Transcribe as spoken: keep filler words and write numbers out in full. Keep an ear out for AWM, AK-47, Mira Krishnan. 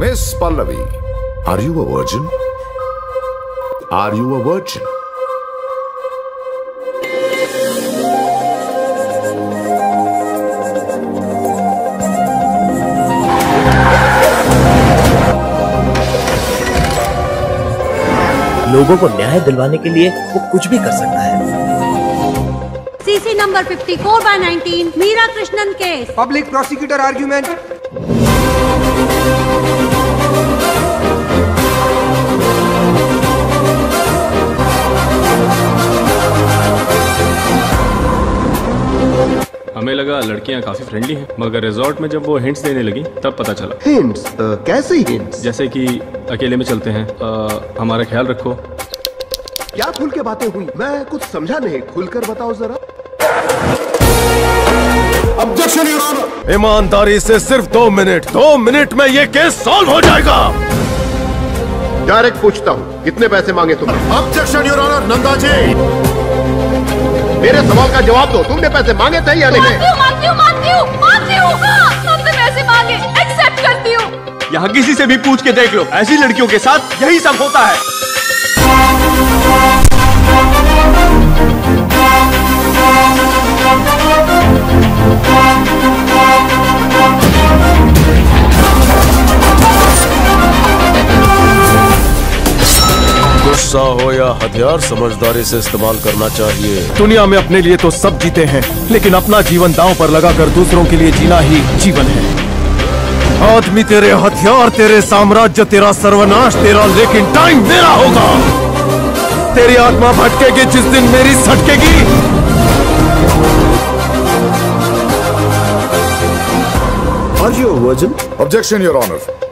Miss Pallavi, are you a virgin? Are you a virgin? लोगों को न्याय दिलवाने के लिए वो कुछ भी कर सकता है। CC number fifty four by nineteen Meera Krishnan case. Public prosecutor argument. हमें लगा लड़कियां काफी फ्रेंडली हैं, मगर रिजॉर्ट में जब वो हिंट्स देने लगी तब पता चला। हिंट्स? कैसे हिंट्स? जैसे कि अकेले में चलते हैं, आ, हमारा ख्याल रखो। क्या खुल के बातें हुई? मैं कुछ समझा नहीं, खुलकर बताओ जरा। Objection your honour. ईमानदारी से सिर्फ दो मिनट दो मिनट में ये केस सॉल्व हो जाएगा। डायरेक्ट पूछता हूँ, कितने पैसे मांगे तुमने? Objection your honour. Nanda ji, मेरे सवाल का जवाब दो, तुमने पैसे मांगे थे या नहीं? मांगी हूं, मांगी हूं, मांगी हूं, हाँ, तुमने पैसे मांगे, एक्सेप्ट करती हूँ। यहाँ किसी से भी पूछ के देख लो, ऐसी लड़कियों के साथ यही सब होता है। गुस्सा हो या हथियार समझदारी से इस्तेमाल करना चाहिए। दुनिया में अपने लिए तो सब जीते हैं, लेकिन अपना जीवन दांव पर लगाकर दूसरों के लिए जीना ही जीवन है। आदमी तेरे हथियार, तेरे साम्राज्य, तेरा सर्वनाश तेरा, लेकिन टाइम मेरा होगा। तेरी आत्मा भटकेगी जिस दिन मेरी सटकेगी। Are you a virgin? Objection, Your Honor.